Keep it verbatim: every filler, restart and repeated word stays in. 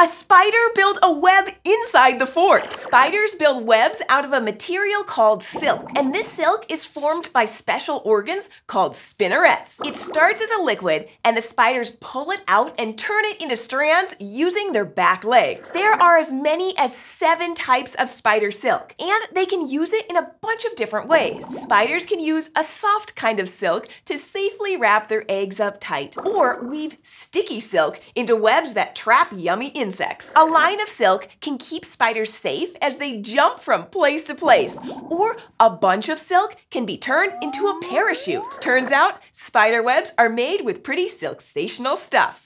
A spider built a web inside the fort. Spiders build webs out of a material called silk, and this silk is formed by special organs called spinnerets. It starts as a liquid, and the spiders pull it out and turn it into strands using their back legs. There are as many as seven types of spider silk, and they can use it in a bunch of different ways. Spiders can use a soft kind of silk to safely wrap their eggs up tight, or weave sticky silk into webs that trap yummy insects. Insects. A line of silk can keep spiders safe as they jump from place to place, or a bunch of silk can be turned into a parachute. Turns out, spider webs are made with pretty silk-sational stuff.